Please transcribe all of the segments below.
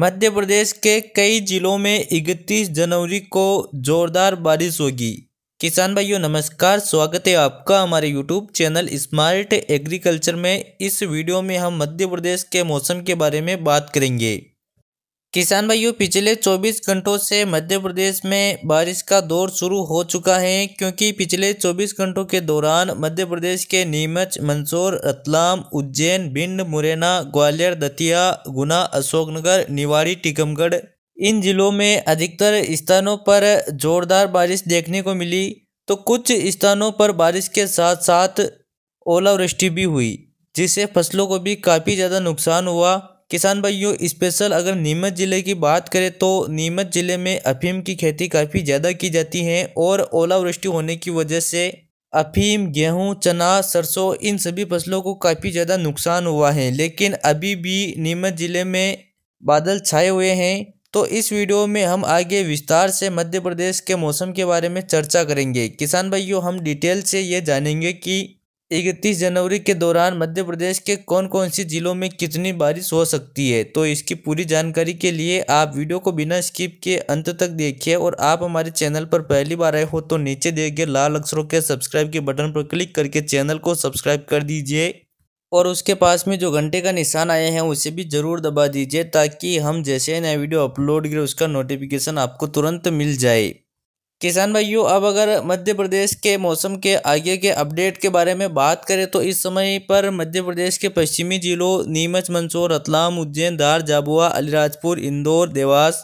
मध्य प्रदेश के कई जिलों में 31 जनवरी को जोरदार बारिश होगी। किसान भाइयों नमस्कार, स्वागत है आपका हमारे YouTube चैनल स्मार्ट एग्रीकल्चर में। इस वीडियो में हम मध्य प्रदेश के मौसम के बारे में बात करेंगे। किसान भाइयों पिछले 24 घंटों से मध्य प्रदेश में बारिश का दौर शुरू हो चुका है, क्योंकि पिछले 24 घंटों के दौरान मध्य प्रदेश के नीमच, मंदसौर, रतलाम, उज्जैन, भिंड, मुरैना, ग्वालियर, दतिया, गुना, अशोकनगर, निवाड़ी, टीकमगढ़ इन जिलों में अधिकतर स्थानों पर जोरदार बारिश देखने को मिली, तो कुछ स्थानों पर बारिश के साथ साथ ओलावृष्टि भी हुई, जिससे फसलों को भी काफ़ी ज़्यादा नुकसान हुआ। किसान भाइयों स्पेशल अगर नीमच ज़िले की बात करें तो नीमच ज़िले में अफीम की खेती काफ़ी ज़्यादा की जाती है और ओलावृष्टि होने की वजह से अफीम, गेहूं, चना, सरसों इन सभी फसलों को काफ़ी ज़्यादा नुकसान हुआ है। लेकिन अभी भी नीमच ज़िले में बादल छाए हुए हैं, तो इस वीडियो में हम आगे विस्तार से मध्य प्रदेश के मौसम के बारे में चर्चा करेंगे। किसान भाइयों हम डिटेल से ये जानेंगे कि 31 जनवरी के दौरान मध्य प्रदेश के कौन कौन से जिलों में कितनी बारिश हो सकती है। तो इसकी पूरी जानकारी के लिए आप वीडियो को बिना स्किप के अंत तक देखिए, और आप हमारे चैनल पर पहली बार आए हो तो नीचे दिए गए लाल अक्षरों के सब्सक्राइब के बटन पर क्लिक करके चैनल को सब्सक्राइब कर दीजिए और उसके पास में जो घंटे का निशान आया है उसे भी ज़रूर दबा दीजिए, ताकि हम जैसे नया वीडियो अपलोड करें उसका नोटिफिकेशन आपको तुरंत मिल जाए। किसान भाइयों अब अगर मध्य प्रदेश के मौसम के आगे के अपडेट के बारे में बात करें तो इस समय पर मध्य प्रदेश के पश्चिमी जिलों नीमच, मंदसौर, रतलाम, उज्जैन, धार, झाबुआ, अलीराजपुर, इंदौर, देवास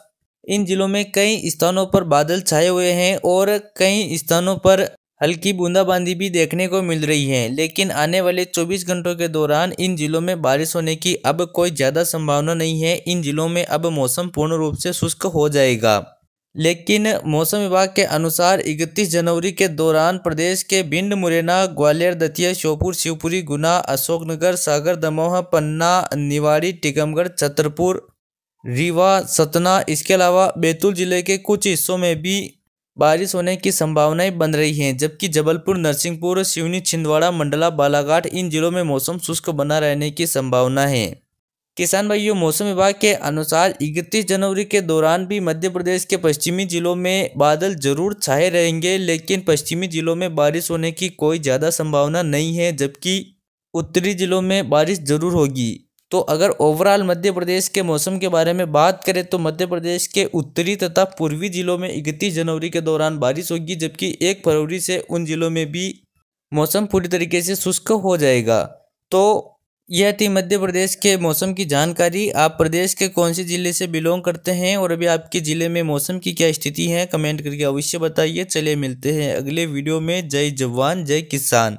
इन जिलों में कई स्थानों पर बादल छाए हुए हैं और कई स्थानों पर हल्की बूंदाबांदी भी देखने को मिल रही है। लेकिन आने वाले 24 घंटों के दौरान इन जिलों में बारिश होने की अब कोई ज़्यादा संभावना नहीं है। इन जिलों में अब मौसम पूर्ण रूप से शुष्क हो जाएगा। लेकिन मौसम विभाग के अनुसार 31 जनवरी के दौरान प्रदेश के भिंड, मुरैना, ग्वालियर, दतिया, श्योपुर, शिवपुरी, गुना, अशोकनगर, सागर, दमोह, पन्ना, निवाड़ी, टीकमगढ़, छतरपुर, रीवा, सतना, इसके अलावा बैतूल जिले के कुछ हिस्सों में भी बारिश होने की संभावनाएं बन रही हैं, जबकि जबलपुर, नरसिंहपुर, सिवनी, छिंदवाड़ा, मंडला, बालाघाट इन जिलों में मौसम शुष्क बना रहने की संभावना है। किसान भाइयों मौसम विभाग के अनुसार 31 जनवरी के दौरान भी मध्य प्रदेश के पश्चिमी जिलों में बादल जरूर छाए रहेंगे, लेकिन पश्चिमी जिलों में बारिश होने की कोई ज़्यादा संभावना नहीं है, जबकि उत्तरी जिलों में बारिश जरूर होगी। तो अगर ओवरऑल मध्य प्रदेश के मौसम के बारे में बात करें तो मध्य प्रदेश के उत्तरी तथा पूर्वी जिलों में 31 जनवरी के दौरान बारिश होगी, जबकि 1 फरवरी से उन जिलों में भी मौसम पूरी तरीके से शुष्क हो जाएगा। तो यह थी मध्य प्रदेश के मौसम की जानकारी। आप प्रदेश के कौन से ज़िले से बिलोंग करते हैं और अभी आपके ज़िले में मौसम की क्या स्थिति है, कमेंट करके अवश्य बताइए। चलिए मिलते हैं अगले वीडियो में। जय जवान, जय किसान।